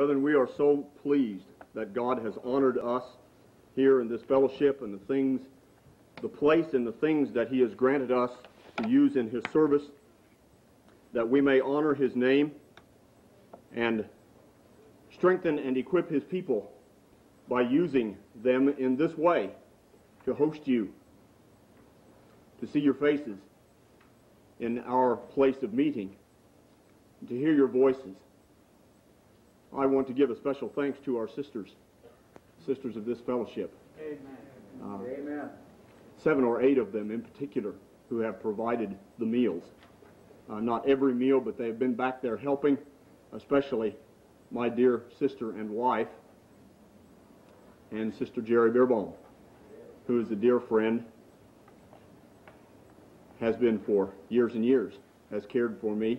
Brethren, we are so pleased that God has honored us here in this fellowship and the place and the things that he has granted us to use in his service, that we may honor his name and strengthen and equip his people by using them in this way to host you, to see your faces in our place of meeting, to hear your voices. I want to give a special thanks to our sisters of this fellowship. Amen. Amen. 7 or 8 of them in particular who have provided the meals. Not every meal, but they've been back there helping, especially my dear sister and wife, and Sister Jerry Beerbohm, who is a dear friend, has been for years and years, has cared for me.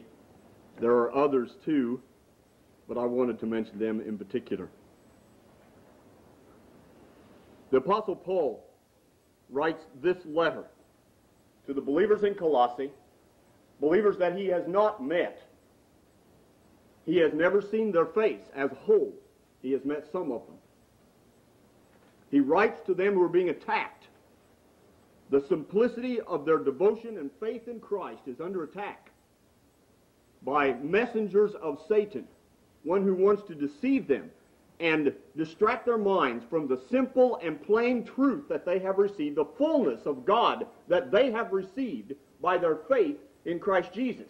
There are others too, but I wanted to mention them in particular. The Apostle Paul writes this letter to the believers in Colossae, believers that he has not met. He has never seen their face as a whole. He has met some of them. He writes to them who are being attacked. The simplicity of their devotion and faith in Christ is under attack by messengers of Satan, one who wants to deceive them and distract their minds from the simple and plain truth that they have received, the fullness of God that they have received by their faith in Christ Jesus.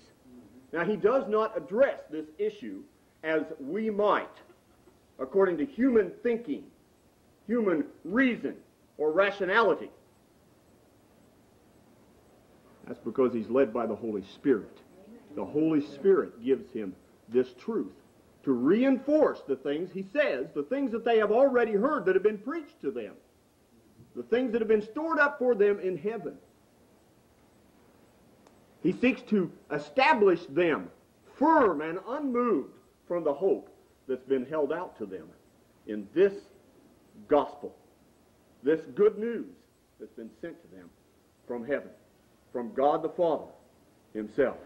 Now, he does not address this issue as we might, according to human thinking, human reason, or rationality. That's because he's led by the Holy Spirit. The Holy Spirit gives him this truth to reinforce the things he says, the things that they have already heard that have been preached to them, the things that have been stored up for them in heaven. He seeks to establish them firm and unmoved from the hope that's been held out to them in this gospel, this good news that's been sent to them from heaven, from God the Father himself.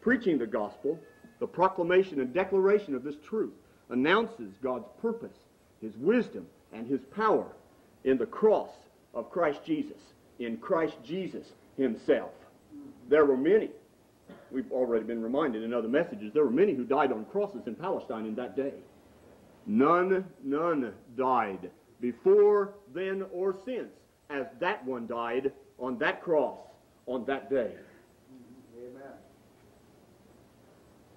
Preaching the gospel, the proclamation and declaration of this truth, announces God's purpose, his wisdom, and his power in the cross of Christ Jesus, in Christ Jesus himself. There were many, we've already been reminded in other messages, there were many who died on crosses in Palestine in that day. None died before, then, or since, as that one died on that cross on that day. Amen.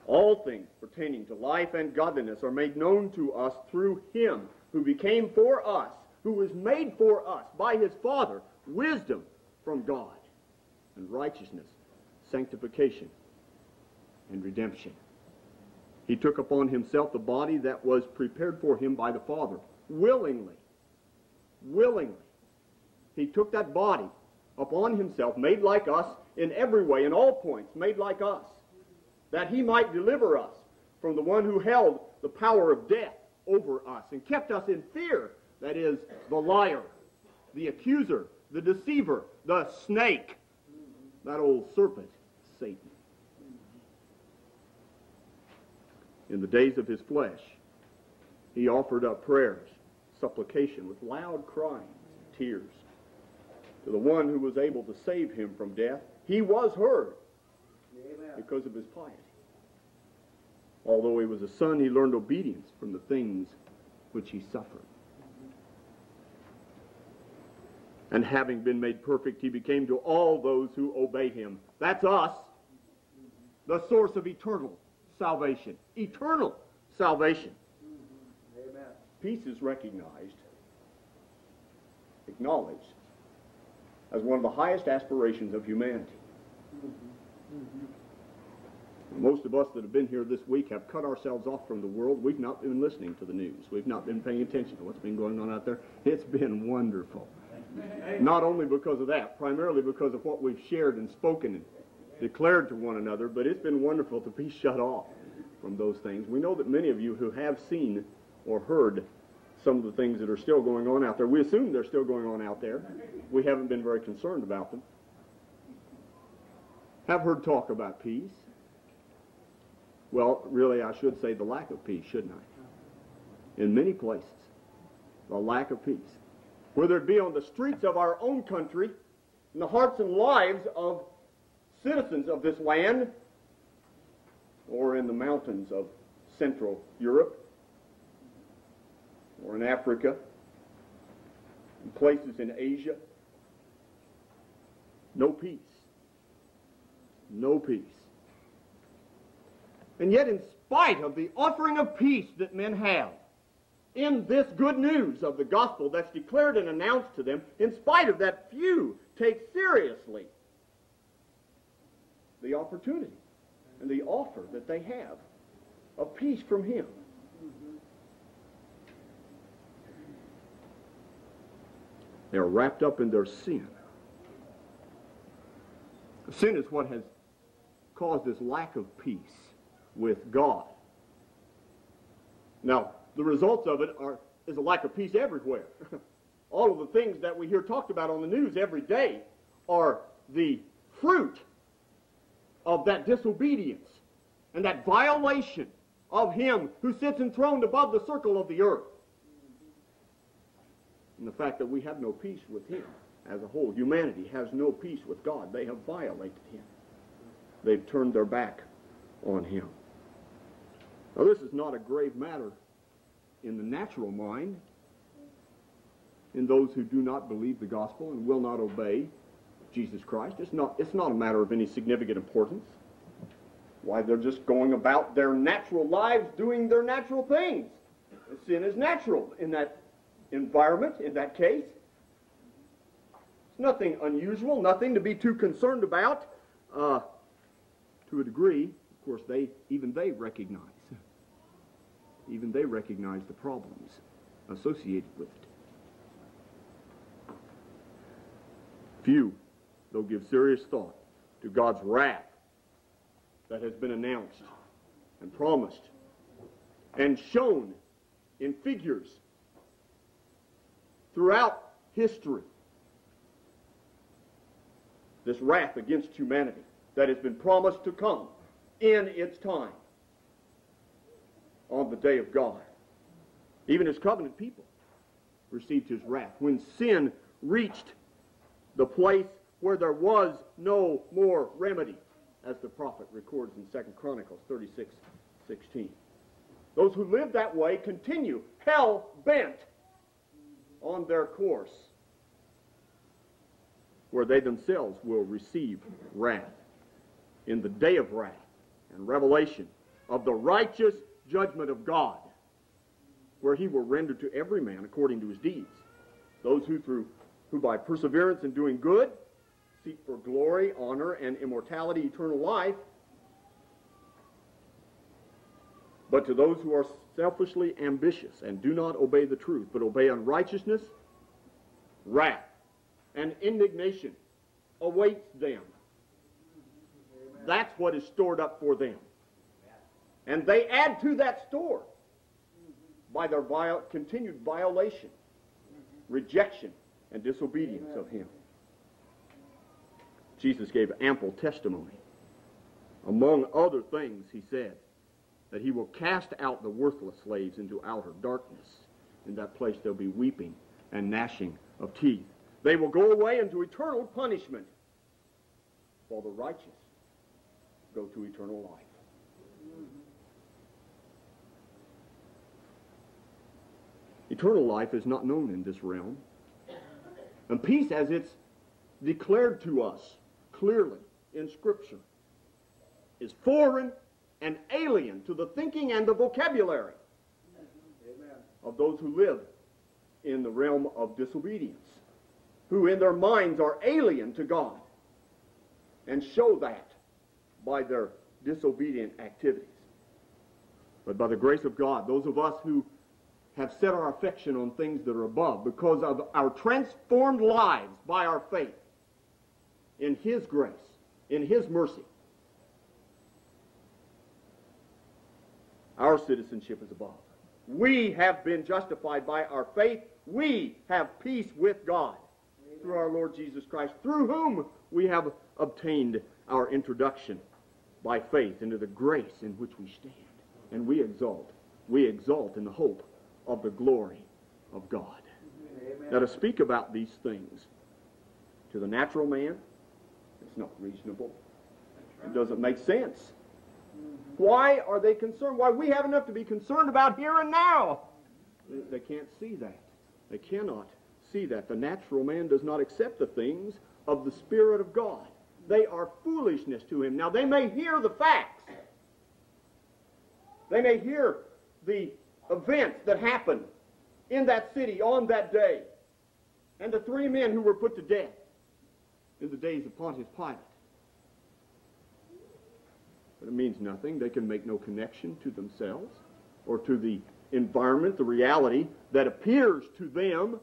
All things pertaining to life and godliness are made known to us through him who became for us, who was made for us by his Father, wisdom from God, and righteousness, sanctification, and redemption. He took upon himself the body that was prepared for him by the Father, willingly. He took that body upon himself, made like us in every way, in all points, made like us, that he might deliver us from the one who held the power of death over us and kept us in fear, that is, the liar, the accuser, the deceiver, the snake, that old serpent, Satan. In the days of his flesh, he offered up prayers, supplication with loud cryings and tears to the one who was able to save him from death. He was heard because of his piety. Although he was a son, he learned obedience from the things which he suffered. And having been made perfect, he became to all those who obey him. That's us, the source of eternal salvation. Eternal salvation. Amen. Peace is recognized, acknowledged, as one of the highest aspirations of humanity. Most of us that have been here this week have cut ourselves off from the world. We've not been listening to the news. We've not been paying attention to what's been going on out there. It's been wonderful. Not only because of that, primarily because of what we've shared and spoken and declared to one another, but it's been wonderful to be shut off from those things. We know that many of you who have seen or heard some of the things that are still going on out there, we assume they're still going on out there. We haven't been very concerned about them. Have heard talk about peace. Well, really, I should say the lack of peace, shouldn't I? in many places, the lack of peace, whether it be on the streets of our own country, in the hearts and lives of citizens of this land, or in the mountains of Central Europe, or in Africa, in places in Asia. No peace. No peace. And yet, in spite of the offering of peace that men have, in this good news of the gospel that's declared and announced to them, in spite of that, few take seriously the opportunity and the offer that they have of peace from Him. They are wrapped up in their sin. Sin is what has caused this lack of peace with God. Now, the results of it is a lack of peace everywhere. All of the things that we hear talked about on the news every day are the fruit of that disobedience and that violation of Him who sits enthroned above the circle of the earth. And the fact that we have no peace with Him as a whole. Humanity has no peace with God. They have violated Him. They've turned their back on Him. Now, this is not a grave matter in the natural mind, in those who do not believe the gospel and will not obey Jesus Christ. It's not a matter of any significant importance. Why, they're just going about their natural lives doing their natural things. Sin is natural in that environment, in that case. It's nothing unusual, nothing to be too concerned about. To a degree, of course, even they recognize the problems associated with it. Few, though, give serious thought to God's wrath that has been announced and promised and shown in figures throughout history. This wrath against humanity that has been promised to come in its time on the day of God. Even His covenant people received His wrath when sin reached the place where there was no more remedy, as the prophet records in 2 Chronicles 36:16. Those who live that way continue hell-bent on their course, where they themselves will receive wrath in the day of wrath and revelation of the righteous judgment of God, where He will render to every man according to his deeds. Those who by perseverance in doing good seek for glory, honor, and immortality, eternal life. But to those who are selfishly ambitious and do not obey the truth, but obey unrighteousness, wrath and indignation awaits them. That's what is stored up for them. And they add to that store by their continued violation, rejection, and disobedience of Him. Jesus gave ample testimony. Among other things, He said that He will cast out the worthless slaves into outer darkness. In that place there'll be weeping and gnashing of teeth. They will go away into eternal punishment, while the righteous go to eternal life. Eternal life is not known in this realm. And peace, as it's declared to us clearly in Scripture, is foreign and alien to the thinking and the vocabulary of those who live in the realm of disobedience, who in their minds are alien to God and show that by their disobedient activities. But by the grace of God, those of us who have set our affection on things that are above, because of our transformed lives by our faith, in His grace, in His mercy, our citizenship is above. We have been justified by our faith. We have peace with God through our Lord Jesus Christ, through whom we have obtained our introduction by faith into the grace in which we stand. And we exult in the hope of the glory of God. Amen. Now, to speak about these things to the natural man, it's not reasonable. It doesn't make sense. Why are they concerned? Why, we have enough to be concerned about here and now. They can't see that. They cannot see that. The natural man does not accept the things of the Spirit of God. They are foolishness to him. Now, they may hear the facts. They may hear the events that happened in that city on that day, and the three men who were put to death in the days of Pontius Pilate. But it means nothing. They can make no connection to themselves or to the environment, the reality that appears to them.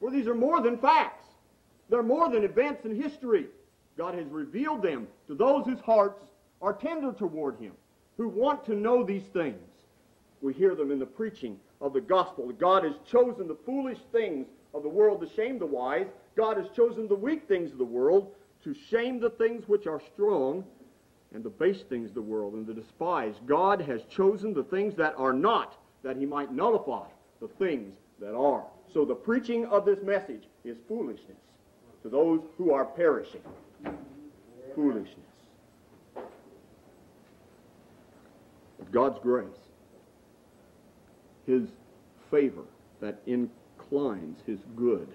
For these are more than facts. They're more than events in history. God has revealed them to those whose hearts are tender toward him, who want to know these things. We hear them in the preaching of the gospel. God has chosen the foolish things of the world to shame the wise. God has chosen the weak things of the world to shame the things which are strong, and the base things of the world and the despised. God has chosen the things that are not, that he might nullify the things that are. So the preaching of this message is foolishness to those who are perishing. Foolishness. But God's grace, his favor that inclines his good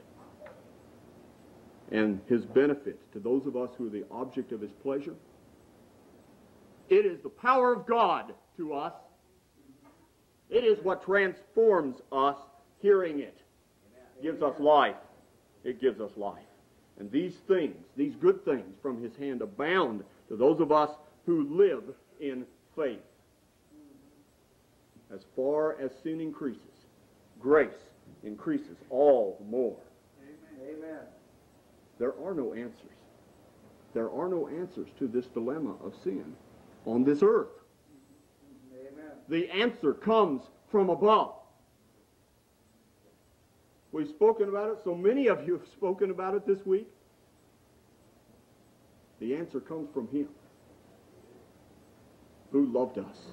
and his benefit to those of us who are the object of his pleasure, it is the power of God to us. It is what transforms us. Hearing it gives us life. It gives us life. And these things, these good things from his hand abound to those of us who live in faith. As far as sin increases, grace increases all the more. Amen. There are no answers. There are no answers to this dilemma of sin on this earth. Amen. The answer comes from above. We've spoken about it. So many of you have spoken about it this week. The answer comes from him who loved us,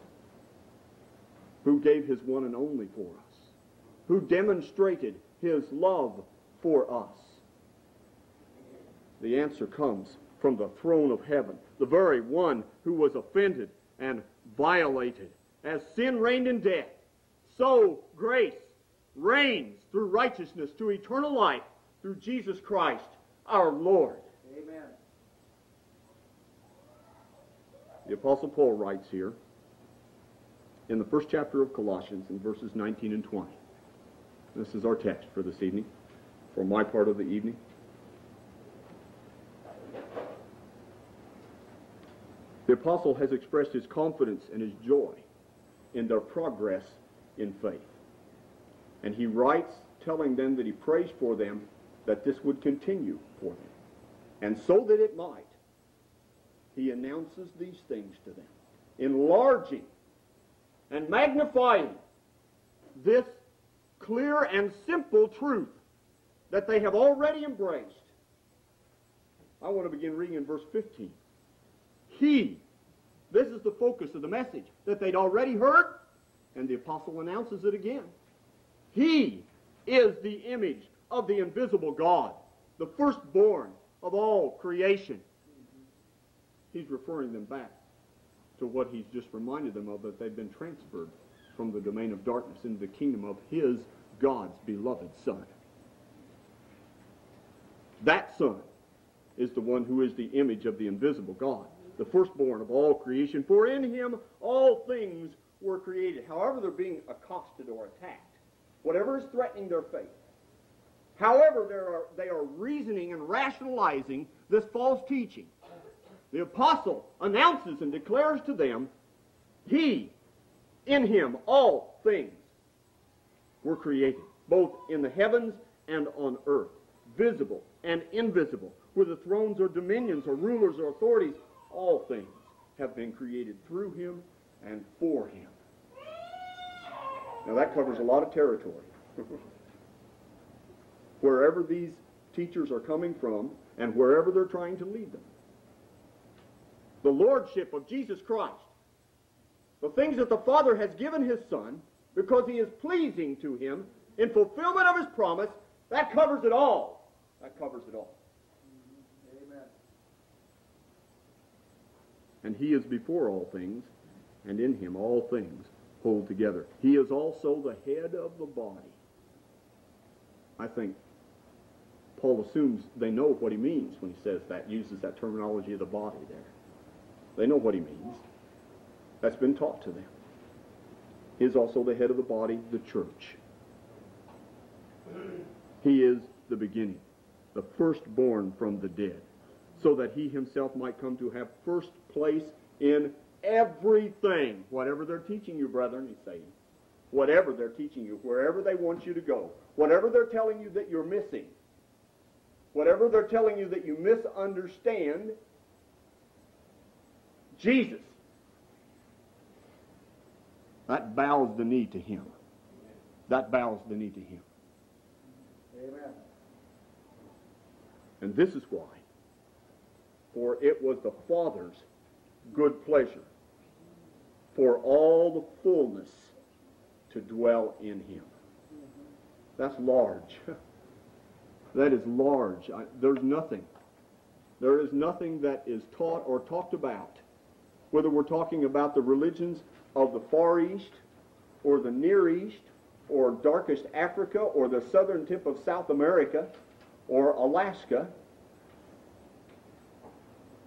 who gave his one and only for us, who demonstrated his love for us. The answer comes from the throne of heaven, the very one who was offended and violated. As sin reigned in death, so grace reigns through righteousness to eternal life through Jesus Christ our Lord. Amen. The Apostle Paul writes here in the first chapter of Colossians in verses 19 and 20. This is our text for this evening, for my part of the evening. The apostle has expressed his confidence and his joy in their progress in faith. And he writes telling them that he prays for them that this would continue for them. And so that it might, he announces these things to them, enlarging and magnifying this clear and simple truth that they have already embraced. I want to begin reading in verse 15. He, this is the focus of the message that they'd already heard, and the apostle announces it again. He is the image of the invisible God, the firstborn of all creation. He's referring them back to what he's just reminded them of, that they've been transferred from the domain of darkness into the kingdom of his, God's beloved Son. That Son is the one who is the image of the invisible God, the firstborn of all creation, for in him all things were created. However they're being accosted or attacked, whatever is threatening their faith, however they are reasoning and rationalizing this false teaching, the apostle announces and declares to them, he, in him, all things were created, both in the heavens and on earth, visible and invisible, whether thrones or dominions or rulers or authorities. All things have been created through him and for him. Now that covers a lot of territory. Wherever these teachers are coming from and wherever they're trying to lead them. The lordship of Jesus Christ, the things that the Father has given his Son, because he is pleasing to him in fulfillment of his promise. That covers it all. That covers it all. Amen. And he is before all things, and in him all things hold together. He is also the head of the body. I think Paul assumes they know what he means when he says that, uses that terminology of the body there. They know what he means. That's been taught to them. He is also the head of the body, the church. He is the beginning, the firstborn from the dead, so that he himself might come to have first place in everything. Whatever they're teaching you, brethren, he's saying. Whatever they're teaching you, wherever they want you to go, whatever they're telling you that you're missing, whatever they're telling you that you misunderstand, Jesus, that bows the knee to him. That bows the knee to him. Amen. And this is why. For it was the Father's good pleasure for all the fullness to dwell in him. That's large. That is large. There's nothing. There is nothing that is taught or talked about, whether we're talking about the religions of the Far East or the Near East or darkest Africa or the southern tip of South America or Alaska,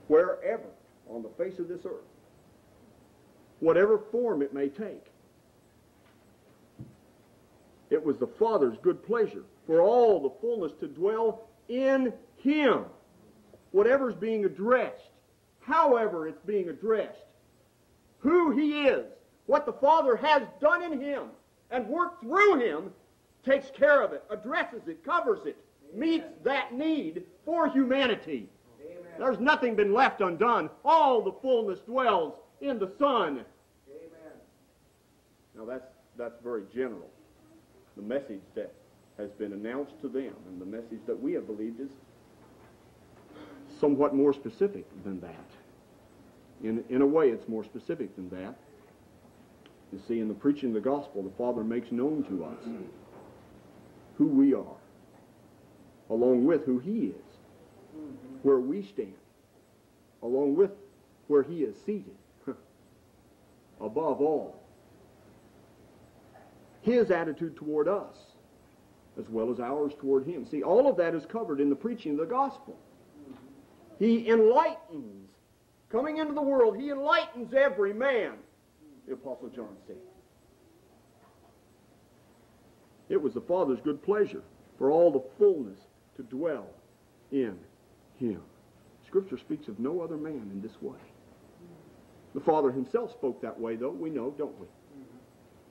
wherever on the face of this earth, whatever form it may take. It was the Father's good pleasure for all the fullness to dwell in him. Whatever's being addressed, however it's being addressed, who he is, what the Father has done in him and worked through him, takes care of it, addresses it, covers it, meets that need for humanity. Amen. There's nothing been left undone. All the fullness dwells in the Son. Amen. Now that's very general. The message that has been announced to them and the message that we have believed is somewhat more specific than that. In a way, it's more specific than that. You see, in the preaching of the gospel, the Father makes known to us who we are, along with who he is, where we stand, along with where he is seated. Above all, his attitude toward us, as well as ours toward him. See, all of that is covered in the preaching of the gospel. He enlightens. Coming into the world, he enlightens every man, the Apostle John said. It was the Father's good pleasure for all the fullness to dwell in him. Scripture speaks of no other man in this way. The Father himself spoke that way, though, we know, don't we?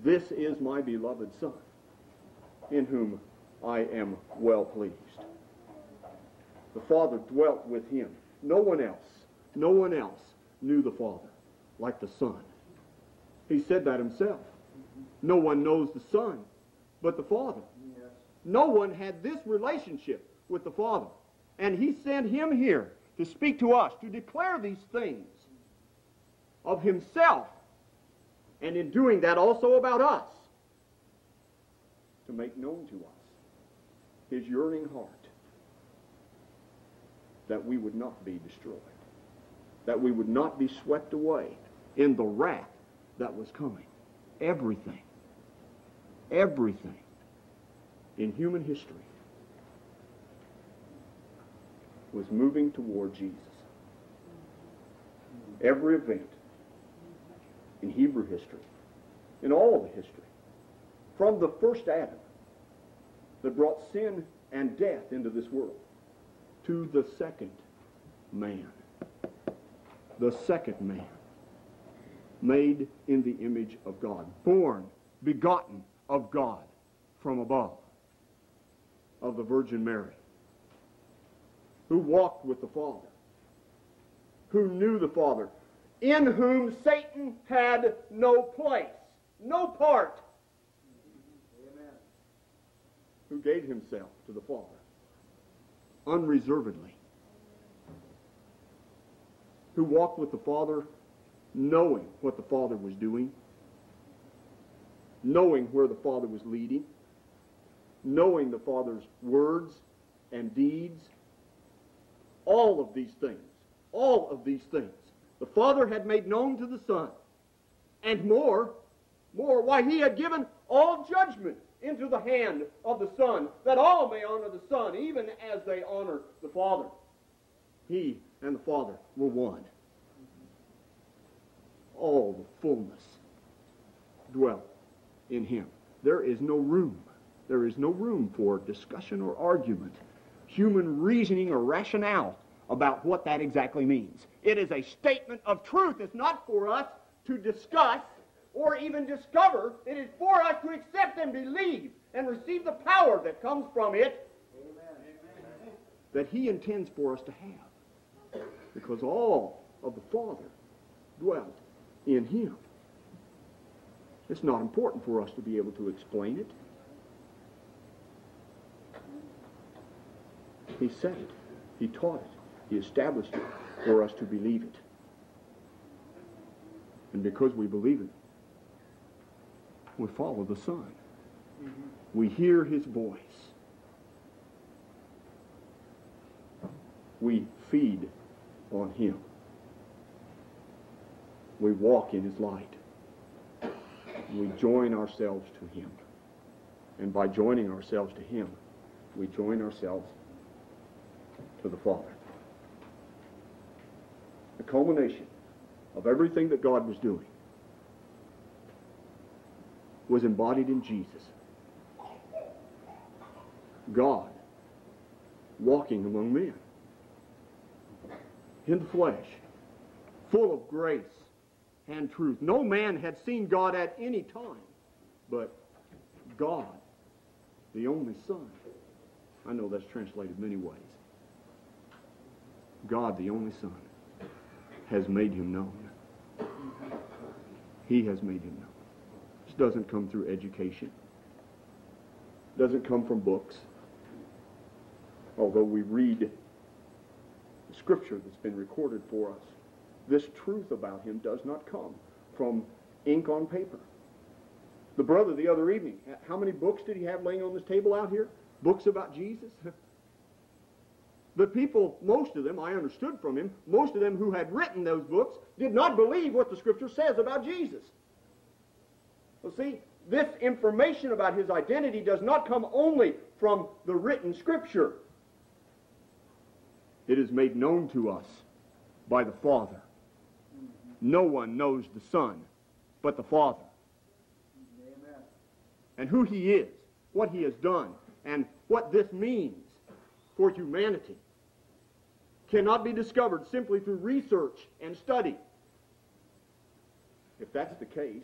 This is my beloved Son, in whom I am well pleased. The Father dwelt with him. No one else. No one else knew the Father like the Son. He said that himself. No one knows the Son but the Father. Yes. No one had this relationship with the Father. And he sent him here to speak to us, to declare these things of himself, and in doing that also about us, to make known to us his yearning heart that we would not be destroyed, that we would not be swept away in the wrath that was coming. Everything, everything in human history was moving toward Jesus. Every event in Hebrew history, in all of history, from the first Adam that brought sin and death into this world to the second man. The second man, made in the image of God, born, begotten of God from above, of the Virgin Mary, who walked with the Father, who knew the Father, in whom Satan had no place, no part. Amen. Who gave himself to the Father unreservedly, who walked with the Father knowing what the Father was doing, knowing where the Father was leading, knowing the Father's words and deeds, all of these things. The Father had made known to the Son, and more, why he had given all judgment into the hand of the Son, that all may honor the Son, even as they honor the Father. He and the Father were one. All the fullness dwelt in him. There is no room. There is no room for discussion or argument, human reasoning or rationale about what that exactly means. It is a statement of truth. It's not for us to discuss or even discover. It is for us to accept and believe and receive the power that comes from it. Amen. That he intends for us to have, because all of the Father dwelt in him. It's not important for us to be able to explain it. He said it. He taught it. He established it for us to believe it. And because we believe it, we follow the Son. We hear his voice. We feed on him. We walk in his light. We join ourselves to him. And by joining ourselves to him, we join ourselves to the Father. The culmination of everything that God was doing was embodied in Jesus. God walking among men in the flesh, full of grace and truth. No man had seen God at any time, but God, the only Son. I know that's translated many ways. God, the only Son, has made him known. He has made him known. This doesn't come through education. It doesn't come from books. Although we read the scripture that's been recorded for us, this truth about him does not come from ink on paper. The brother the other evening, how many books did he have laying on this table out here? Books about Jesus? The people, most of them, I understood from him, most of them who had written those books did not believe what the scripture says about Jesus. Well, see, this information about his identity does not come only from the written scripture. It is made known to us by the Father. No one knows the Son but the Father. Amen. And who he is, what he has done, and what this means for humanity cannot be discovered simply through research and study. If that's the case,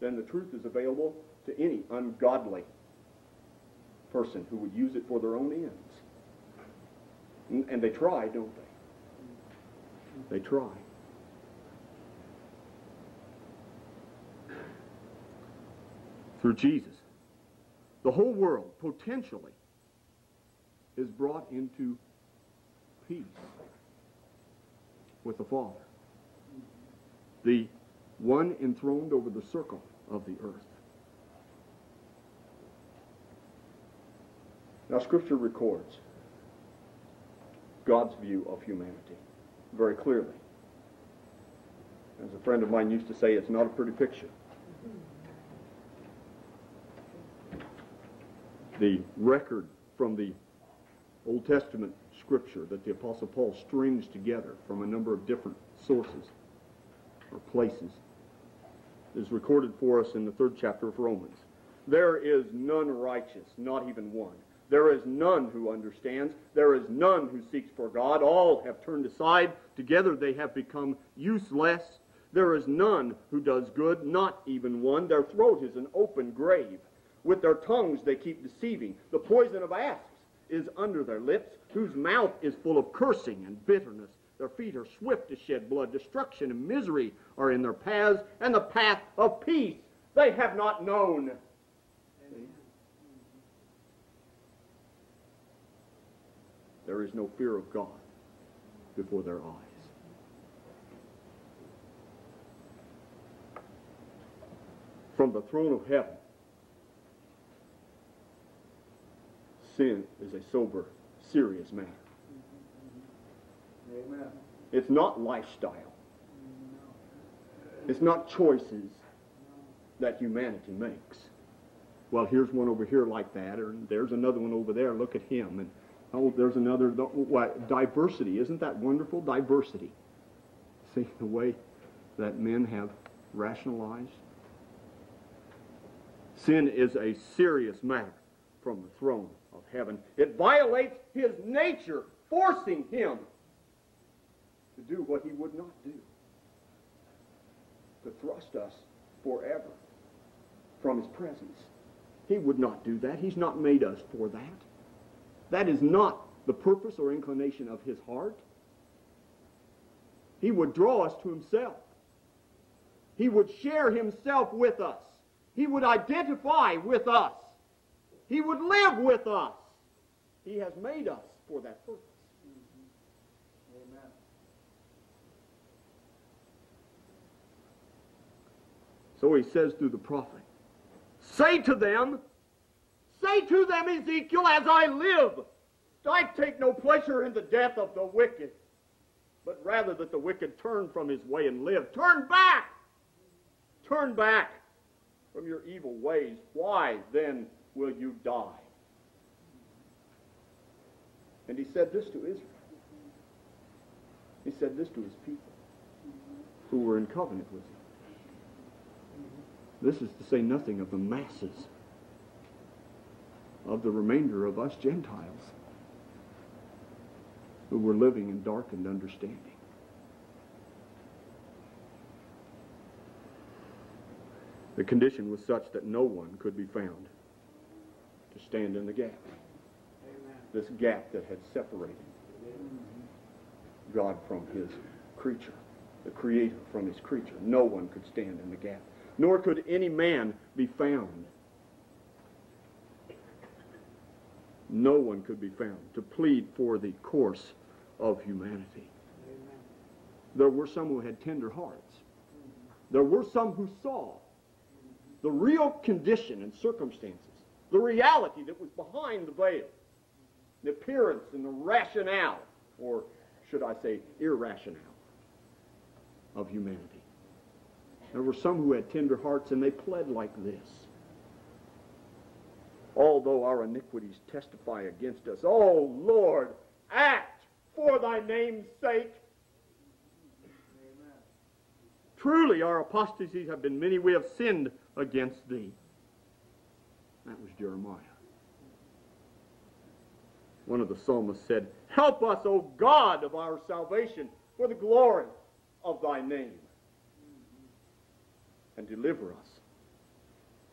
then the truth is available to any ungodly person who would use it for their own ends. And they try, don't they? They try. Through Jesus, the whole world potentially is brought into peace with the Father, the one enthroned over the circle of the earth. Now, Scripture records God's view of humanity very clearly. As a friend of mine used to say, it's not a pretty picture. The record from the Old Testament scripture that the Apostle Paul strings together from a number of different sources or places is recorded for us in the 3rd chapter of Romans. There is none righteous, not even one. There is none who understands. There is none who seeks for God. All have turned aside. Together they have become useless. There is none who does good, not even one. Their throat is an open grave. With their tongues they keep deceiving. The poison of asps is under their lips, whose mouth is full of cursing and bitterness. Their feet are swift to shed blood. Destruction and misery are in their paths, and the path of peace they have not known. Amen. There is no fear of God before their eyes. from the throne of heaven. Sin is a sober, serious matter. Amen. It's not lifestyle. It's not choices that humanity makes. Well, here's one over here like that, or there's another one over there, look at him, and oh, there's another, diversity. Isn't that wonderful? Diversity. See, the way that men have rationalized. Sin is a serious matter from the throne of heaven. It violates his nature, forcing him to do what he would not do, to thrust us forever from his presence. He would not do that. He's not made us for that. That is not the purpose or inclination of his heart. He would draw us to himself. He would share himself with us. He would identify with us. He would live with us. He has made us for that purpose. Mm-hmm. Amen. So he says through the prophet, Say to them, Ezekiel, as I live, I take no pleasure in the death of the wicked, but rather that the wicked turn from his way and live. Turn back from your evil ways. Why then will you die? And he said this to Israel. He said this to his people who were in covenant with him. This is to say nothing of the masses of the remainder of us Gentiles who were living in darkened understanding. The condition was such that no one could be found to stand in the gap. Amen. This gap that had separated God from his creature, the Creator from his creature. No one could stand in the gap, nor could any man be found. No one could be found to plead for the course of humanity. Amen. There were some who had tender hearts. There were some who saw the real condition and circumstances, the reality that was behind the veil, the appearance and the rationale, or should I say irrationale, of humanity. There were some who had tender hearts, and they pled like this. Although our iniquities testify against us, O Lord, act for thy name's sake. Amen. Truly our apostasies have been many. We have sinned against thee. That was Jeremiah. One of the psalmists said, help us, O God of our salvation, for the glory of thy name. And deliver us,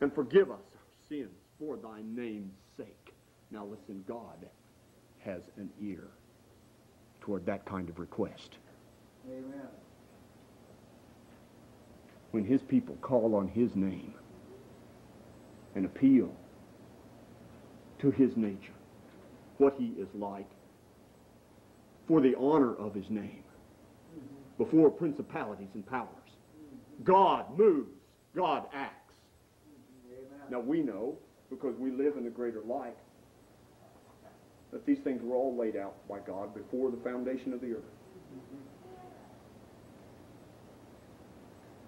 and forgive us our sins, for thy name's sake. Now listen, God has an ear toward that kind of request. Amen. When his people call on his name and appeal to his nature, what he is like, for the honor of his name, before principalities and powers, God moves, God acts. Amen. Now we know, because we live in the greater light, that these things were all laid out by God before the foundation of the earth.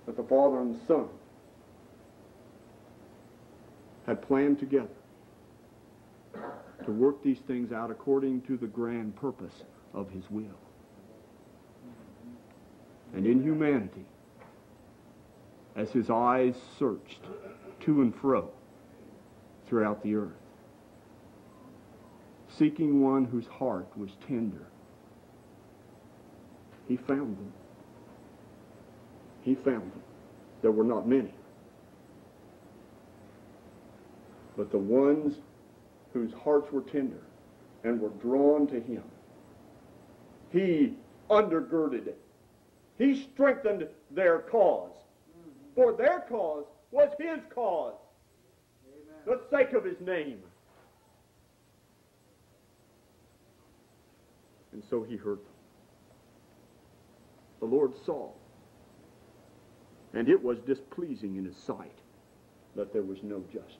That the Father and the Son had planned together to work these things out according to the grand purpose of his will. And in humanity, as his eyes searched to and fro throughout the earth, seeking one whose heart was tender, he found them. He found them. There were not many, but the ones whose hearts were tender and were drawn to him, he undergirded it. He strengthened their cause, for their cause was his cause. The sake of his name. And so he heard them. The Lord saw, and it was displeasing in his sight. that there was no justice.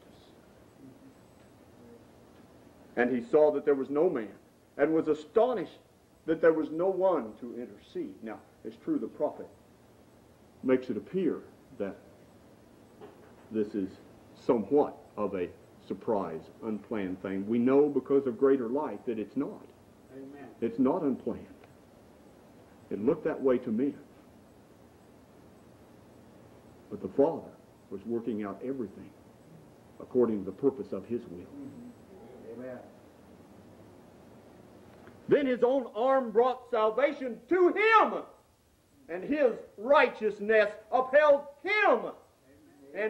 And he saw that there was no man, and was astonished that there was no one to intercede. Now, it's true, the prophet makes it appear that this is somewhat of a surprise, unplanned thing. We know because of greater light that it's not. Amen. It's not unplanned. It looked that way to me. But the Father was working out everything according to the purpose of his will. Mm-hmm. Amen. Then his own arm brought salvation to him, and his righteousness upheld him. Amen.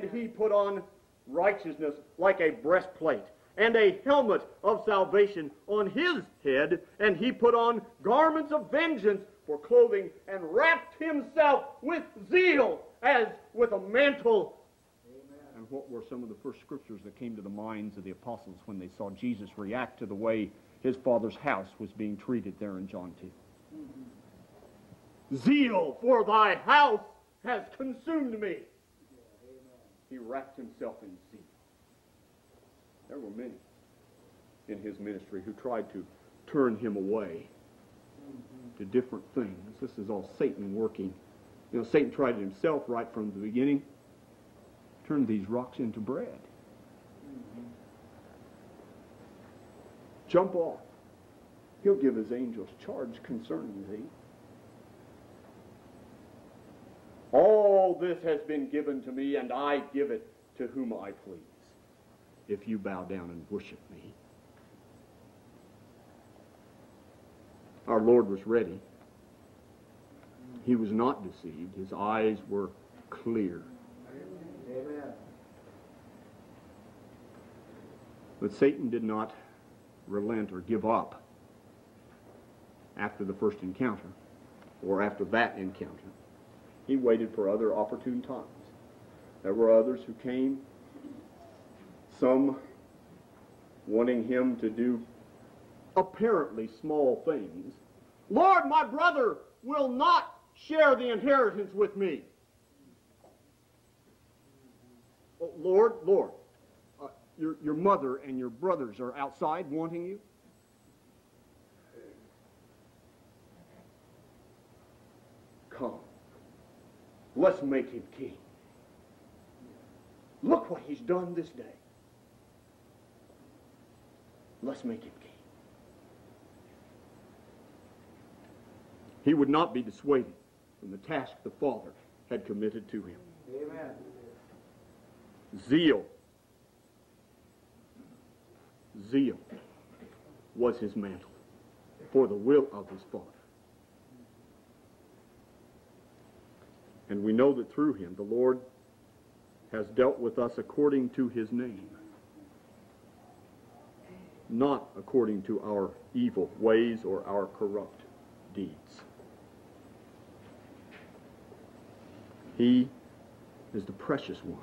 And he put on righteousness like a breastplate, and a helmet of salvation on his head, and he put on garments of vengeance for clothing, and wrapped himself with zeal as with a mantle. Amen. And what were some of the first scriptures that came to the minds of the apostles when they saw Jesus react to the way his Father's house was being treated there in John 2? Mm-hmm. Zeal for thy house has consumed me. Yeah, he wrapped himself in zeal. There were many in his ministry who tried to turn him away to different things. This is all Satan working. You know, Satan tried it himself right from the beginning. Turn these rocks into bread. Jump off. He'll give his angels charge concerning thee. All this has been given to me, and I give it to whom I please, if you bow down and worship me. Our Lord was ready. He was not deceived. His eyes were clear. Amen. But Satan did not relent or give up after the first encounter, or after that encounter. He waited for other opportune times. There were others who came, some wanting him to do apparently small things. Lord, my brother will not share the inheritance with me. Oh, Lord, Lord, your mother and your brothers are outside wanting you. Come, let's make him king. Look what he's done this day. Let's make him king. He would not be dissuaded from the task the Father had committed to him. Amen. Zeal. Zeal was his mantle for the will of his Father. And we know that through him the Lord has dealt with us according to his name, not according to our evil ways or our corrupt deeds. He is the precious one,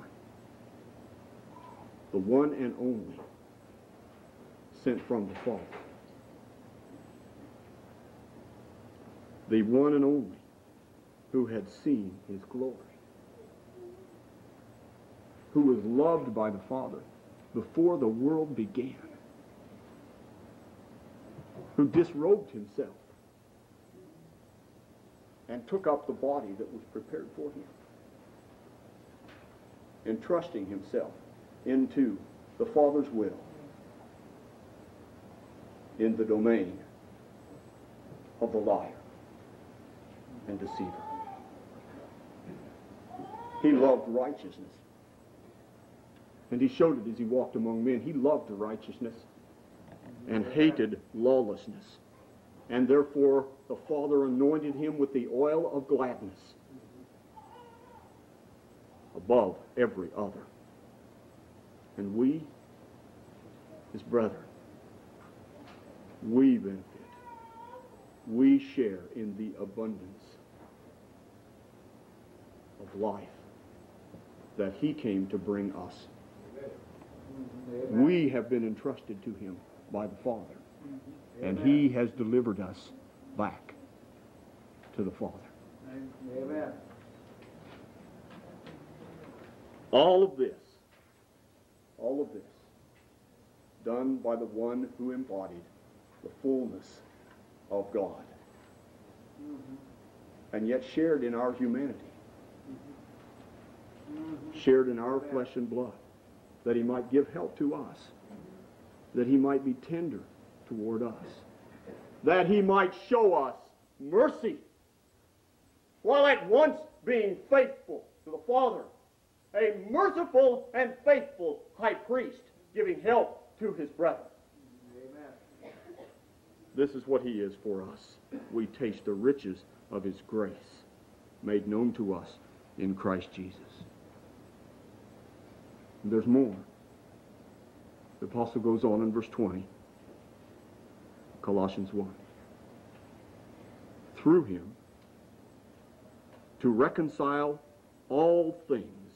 the one and only, sent from the Father, the one and only who had seen his glory, who was loved by the Father before the world began, who disrobed himself and took up the body that was prepared for him, entrusting himself into the Father's will, in the domain of the liar and deceiver. He loved righteousness, and he showed it as he walked among men. He loved righteousness and hated lawlessness, and therefore the Father anointed him with the oil of gladness above every other. And we, his brethren, we benefit, we share in the abundance of life that he came to bring us. Amen. We have been entrusted to him by the Father, and he has delivered us back to the Father. Amen. All of this all of this done by the one who embodied the fullness of God, and yet shared in our humanity, shared in our flesh and blood, that he might give help to us, that he might be tender toward us, that he might show us mercy, while at once being faithful to the Father, a merciful and faithful high priest giving help to his brethren. Amen. This is what he is for us. We taste the riches of his grace made known to us in Christ Jesus. And there's more. The apostle goes on in verse 20, Colossians 1. Through him, to reconcile all things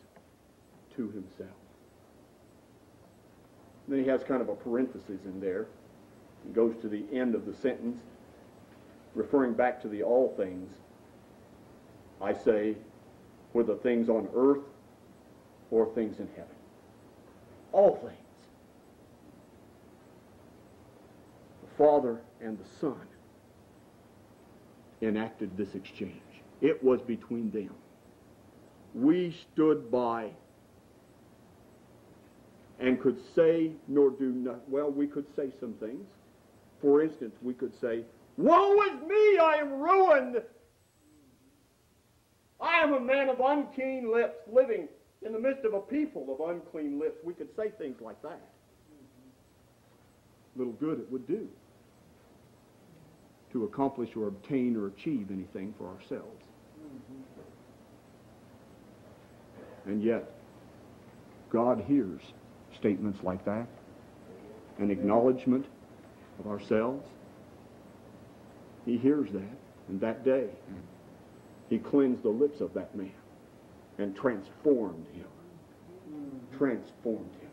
to himself. And then he has kind of a parenthesis in there. It goes to the end of the sentence, referring back to the all things. I say, whether things on earth or things in heaven. All things. The Father and the Son enacted this exchange. It was between them. We stood by and could say nor do nothing. Well, we could say some things. For instance, we could say, woe is me, I am ruined. I am a man of unclean lips, living in the midst of a people of unclean lips. We could say things like that. Little good it would do to accomplish or obtain or achieve anything for ourselves. And yet, God hears statements like that, an acknowledgement of ourselves. He hears that, and that day he cleansed the lips of that man and transformed him. Transformed him.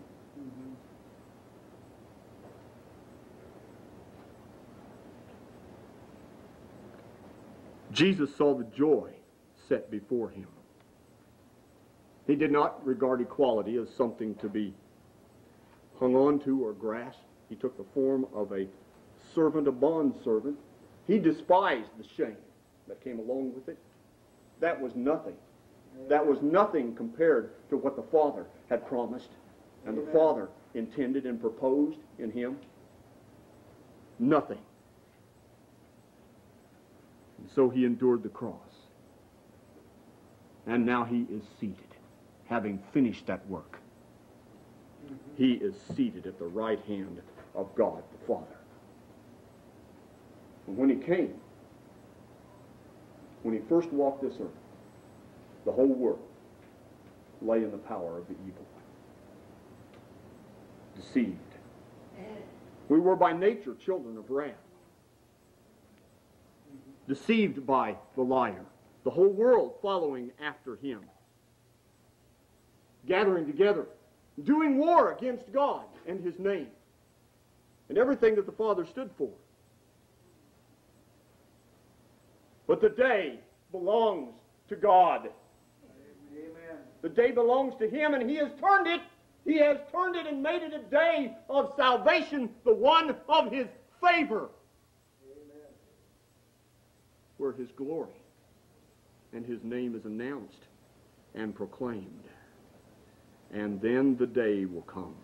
Jesus saw the joy set before him. He did not regard equality as something to be hung on to or grasped. He took the form of a servant, a bondservant. He despised the shame that came along with it. That was nothing. That was nothing compared to what the Father had promised and the Father intended and proposed in him. Nothing. And so he endured the cross. And now he is seated, having finished that work. He is seated at the right hand of God the Father. And when he came, when he first walked this earth, the whole world lay in the power of the evil one. Deceived. We were by nature children of wrath. Deceived by the liar, the whole world following after him, gathering together, doing war against God and his name, and everything that the Father stood for. But the day belongs to God. Amen. The day belongs to him, and he has turned it and made it a day of salvation, the one of his favor, where his glory and his name is announced and proclaimed. And then the day will come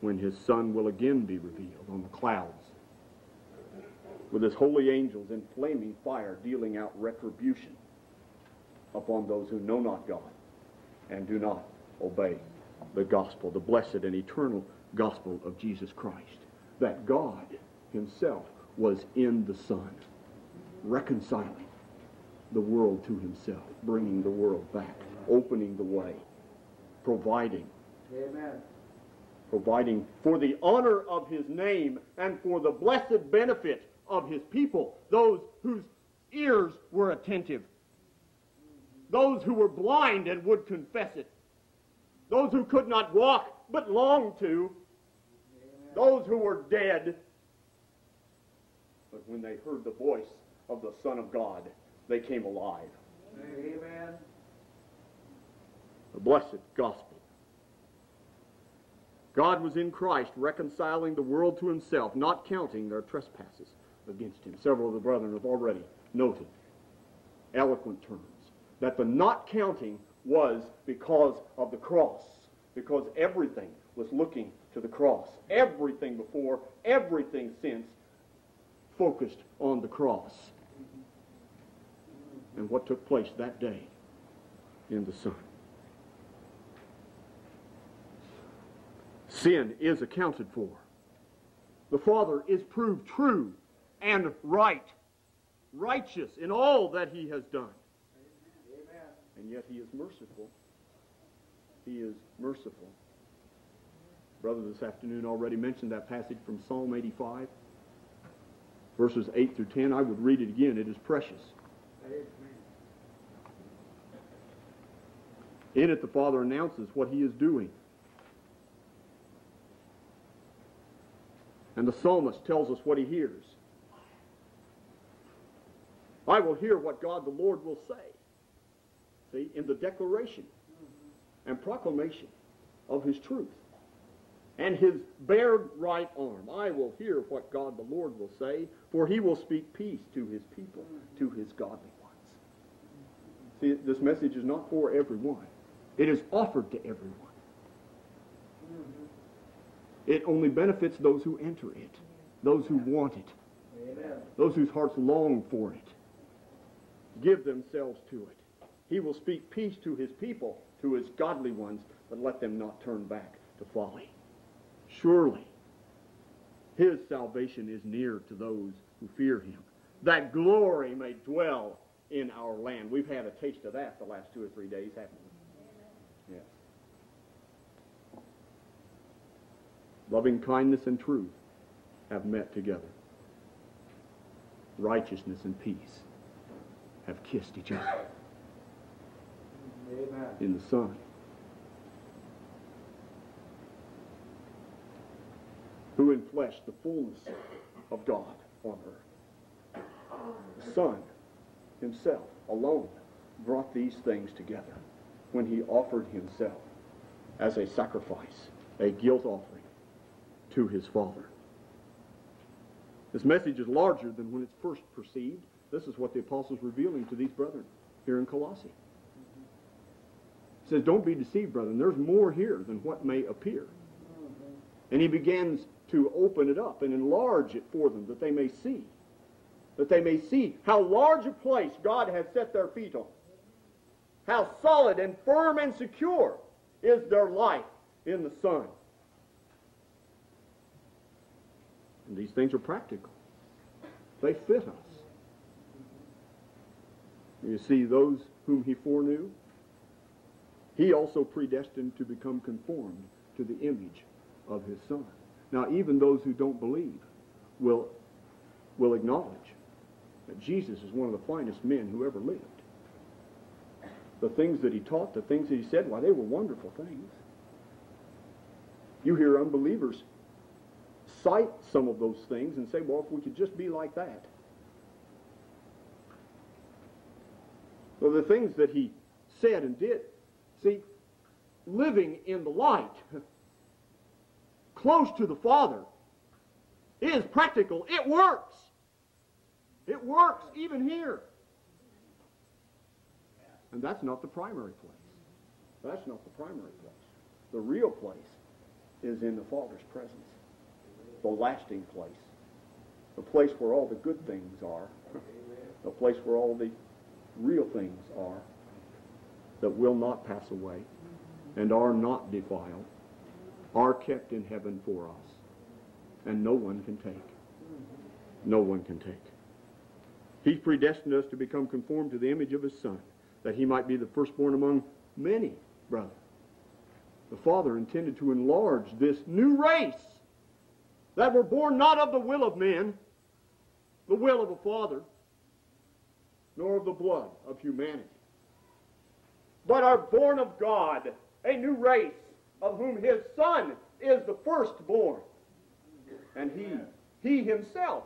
when his Son will again be revealed on the clouds with his holy angels in flaming fire, dealing out retribution upon those who know not God and do not obey the gospel, the blessed and eternal gospel of Jesus Christ, that God himself was in the Son, reconciling the world to himself, bringing the world back, opening the way, providing. Amen. Providing for the honor of his name and for the blessed benefit of his people, those whose ears were attentive, those who were blind and would confess it, those who could not walk but longed to, those who were dead. But when they heard the voice of the Son of God, they came alive. Amen. The blessed gospel God was in Christ reconciling the world to himself, not counting their trespasses against him. Several of the brethren have already noted, eloquent terms, that the not counting was because of the cross, because everything was looking to the cross. Everything before, everything since, focused on the cross and what took place that day in the Son. Sin is accounted for. The Father is proved true and right, righteous in all that he has done. Amen. And yet he is merciful. He is merciful. Brother this afternoon already mentioned that passage from Psalm 85, verses 8 through 10. I would read it again. It is precious. Amen. In it, the Father announces what he is doing. And the psalmist tells us what he hears. I will hear what God the Lord will say. See, in the declaration and proclamation of his truth and his bared right arm. I will hear what God the Lord will say, for he will speak peace to his people, to his godly ones. See, this message is not for everyone. It is offered to everyone. It only benefits those who enter it, those who want it, Amen. Those whose hearts long for it, give themselves to it. He will speak peace to his people, to his godly ones, but let them not turn back to folly. Surely his salvation is near to those who fear him, that glory may dwell in our land. We've had a taste of that the last 2 or 3 days, haven't we? Yes. Yeah. Loving kindness and truth have met together. Righteousness and peace have kissed each other. Amen. In the Son. Who in flesh the fullness of God on earth. The Son himself alone brought these things together when he offered himself as a sacrifice, a guilt offering to his Father. This message is larger than when it's first perceived. This is what the apostle's revealing to these brethren here in Colossae. He says, don't be deceived, brethren. There's more here than what may appear. And he begins to open it up and enlarge it for them, that they may see. That they may see how large a place God has set their feet on. How solid and firm and secure is their life in the Son. And these things are practical. They fit us. You see, those whom he foreknew, he also predestined to become conformed to the image of his Son. Now, even those who don't believe will acknowledge that Jesus is one of the finest men who ever lived. The things that he taught, the things that he said, why, they were wonderful things. You hear unbelievers cite some of those things and say, well, if we could just be like that. Well, the things that he said and did, see, living in the light, close to the Father, is practical. It works. It works even here. And that's not the primary place. That's not the primary place. The real place is in the Father's presence. The lasting place, the place where all the good things are, the place where all the real things are that will not pass away and are not defiled, are kept in heaven for us, and no one can take. No one can take. He's predestined us to become conformed to the image of his Son, that he might be the firstborn among many brothers. The Father intended to enlarge this new race that were born not of the will of men, the will of a father, nor of the blood of humanity, but are born of God, a new race of whom his Son is the firstborn. And he himself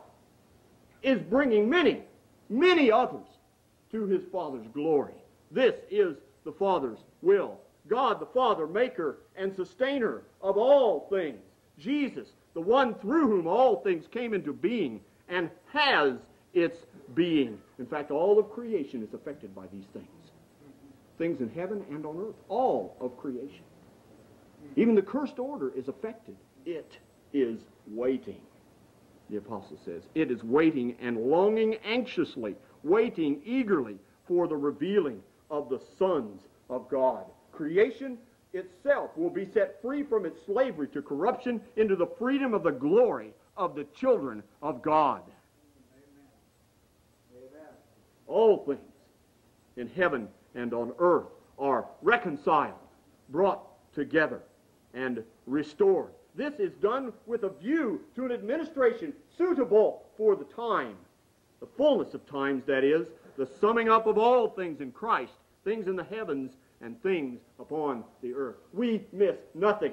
is bringing many, many others to his Father's glory. This is the Father's will God the Father, maker and sustainer of all things. Jesus, the one through whom all things came into being and has its being. In fact, all of creation is affected by these things. Things in heaven and on earth. All of creation. Even the cursed order is affected. It is waiting. The apostle says, it is waiting and longing anxiously, waiting eagerly for the revealing of the sons of God. Creation itself will be set free from its slavery to corruption into the freedom of the glory of the children of God. Amen. All things in heaven and on earth are reconciled, brought together, and restored. This is done with a view to an administration suitable for the time, the fullness of times, that is, the summing up of all things in Christ, things in the heavens and things upon the earth. We miss nothing.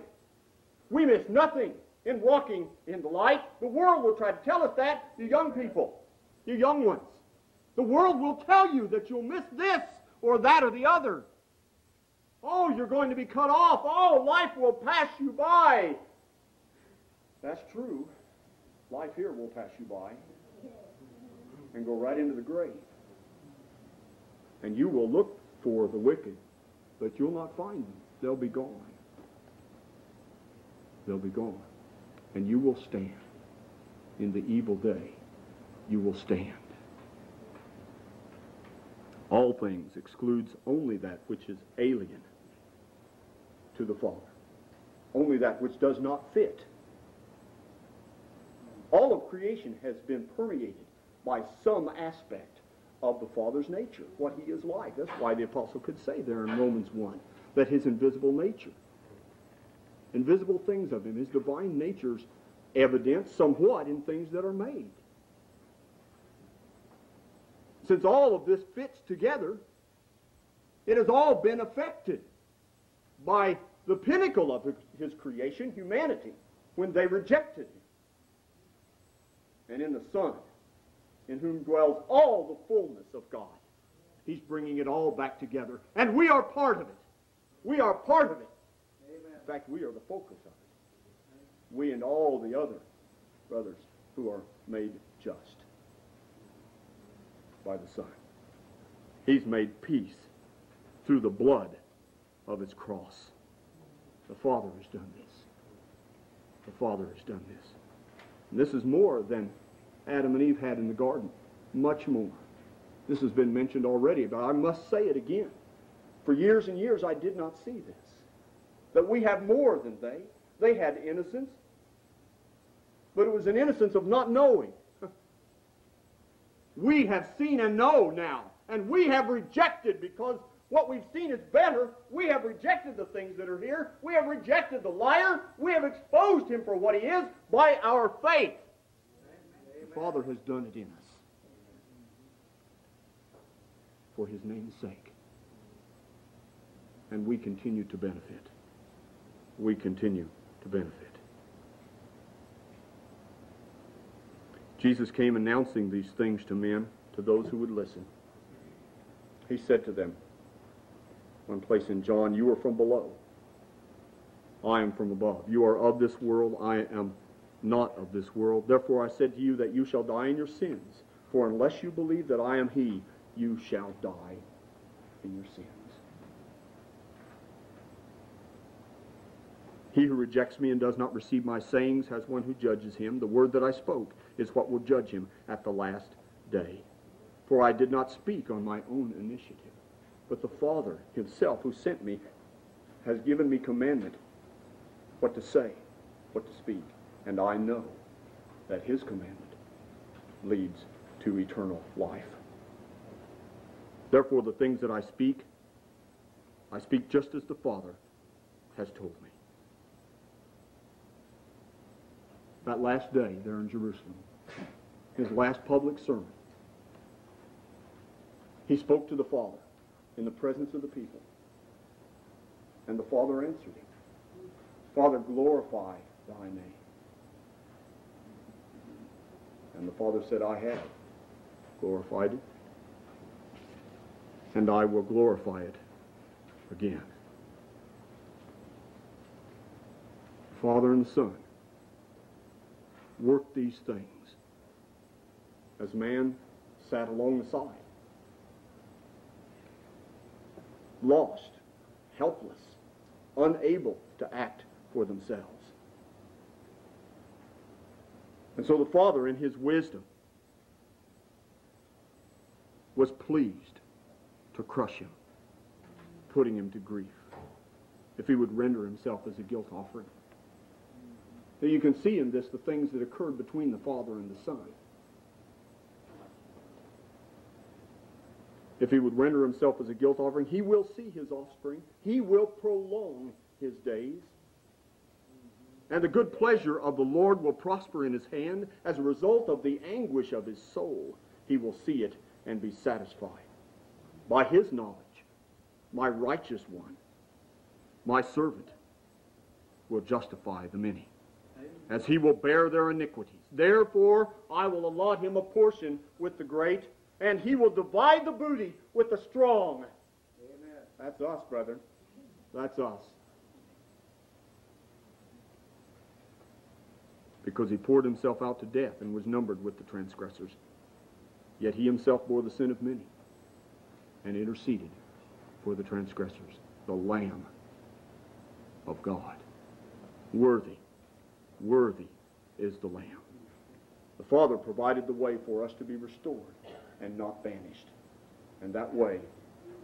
We miss nothing in walking in the light. The world will try to tell us that, you young people, you young ones. The world will tell you that you'll miss this or that or the other. Oh, you're going to be cut off. Oh, life will pass you by. That's true. Life here will pass you by and go right into the grave. And you will look for the wicked, but you'll not find them. They'll be gone. They'll be gone. And you will stand. In the evil day, you will stand. All things excludes only that which is alien to the Father. Only that which does not fit. All of creation has been permeated by some aspect of the Father's nature, what he is like. That's why the apostle could say there in Romans 1 that his invisible nature, invisible things of him, his divine nature's evident somewhat in things that are made. Since all of this fits together, it has all been affected by the pinnacle of his creation, humanity, when they rejected him. And in the Son, in whom dwells all the fullness of God. He's bringing it all back together. And we are part of it. We are part of it. Amen. In fact, we are the focus of it. We and all the other brothers who are made just by the Son. He's made peace through the blood of his cross. The Father has done this. The Father has done this. And this is more than Adam and Eve had in the garden, much more. This has been mentioned already, but I must say it again. For years and years I did not see this, that we have more than they. They had innocence, but it was an innocence of not knowing. We have seen and know now, and we have rejected because what we've seen is better. We have rejected the things that are here. We have rejected the liar. We have exposed him for what he is by our faith. Amen. The Father has done it in us for his name's sake. And we continue to benefit. We continue to benefit. Jesus came announcing these things to men, to those who would listen. He said to them, one place in John, you are from below. I am from above. You are of this world. I am not of this world. Therefore I said to you that you shall die in your sins. For unless you believe that I am he, you shall die in your sins. He who rejects me and does not receive my sayings has one who judges him. The word that I spoke is what will judge him at the last day. For I did not speak on my own initiative. But the Father himself who sent me has given me commandment what to say, what to speak. And I know that his commandment leads to eternal life. Therefore, the things that I speak just as the Father has told me. That last day there in Jerusalem, his last public sermon, he spoke to the Father in the presence of the people. And the Father answered him, Father, glorify thy name. And the Father said, I have glorified it, and I will glorify it again. Father and Son, worked these things as man sat along the side, lost, helpless, unable to act for themselves. And so the Father, in his wisdom, was pleased to crush him, putting him to grief, if he would render himself as a guilt offering. Now you can see in this the things that occurred between the Father and the Son. If he would render himself as a guilt offering, he will see his offspring. He will prolong his days. And the good pleasure of the Lord will prosper in his hand. As a result of the anguish of his soul, he will see it and be satisfied. By his knowledge, my righteous one, my servant, will justify the many, as he will bear their iniquities. Therefore, I will allot him a portion with the great, and he will divide the booty with the strong. Amen. That's us, brethren. That's us. Because he poured himself out to death and was numbered with the transgressors. Yet he himself bore the sin of many and interceded for the transgressors, the Lamb of God. Worthy, worthy is the Lamb. The Father provided the way for us to be restored and not banished. And that way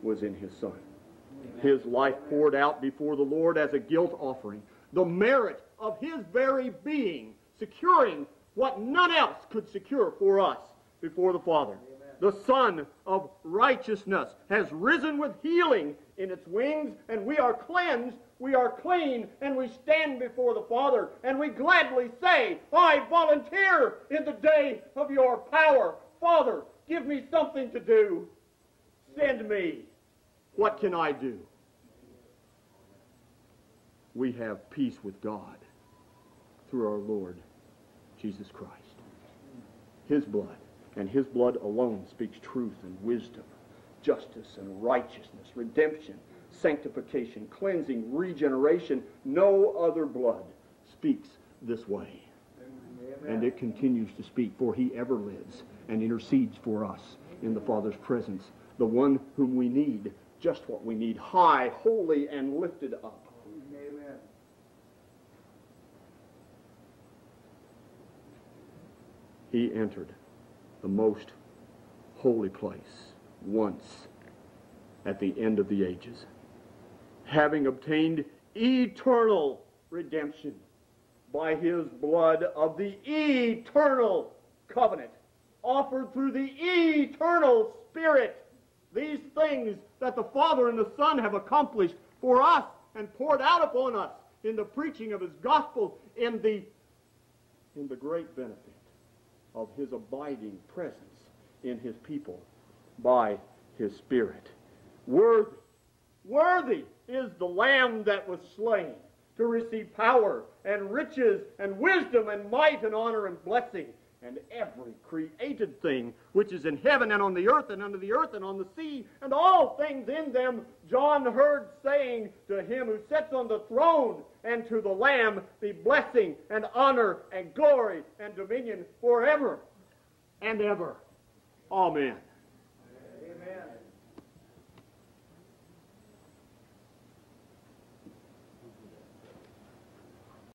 was in his Son. Amen. His life poured out before the Lord as a guilt offering, the merit of his very being, securing what none else could secure for us before the Father. Amen. The Son of righteousness has risen with healing in its wings, and we are cleansed, we are clean, and we stand before the Father, and we gladly say, I volunteer in the day of your power. Father, give me something to do. Send me. What can I do? We have peace with God through our Lord Jesus Christ. His blood, and his blood alone, speaks truth and wisdom, justice and righteousness, redemption, sanctification, cleansing, regeneration. No other blood speaks this way. Amen. And it continues to speak, for he ever lives and intercedes for us in the Father's presence, the one whom we need, just what we need, high, holy, and lifted up. Amen. He entered the most holy place once at the end of the ages, having obtained eternal redemption by his blood of the eternal covenant, offered through the eternal Spirit. These things that the Father and the Son have accomplished for us and poured out upon us in the preaching of his gospel, in the great benefit of his abiding presence in his people by his Spirit. Worthy, worthy is the Lamb that was slain to receive power and riches and wisdom and might and honor and blessing, and every created thing which is in heaven and on the earth and under the earth and on the sea, and all things in them, John heard saying to him who sits on the throne and to the Lamb, be blessing and honor and glory and dominion forever and ever. Amen.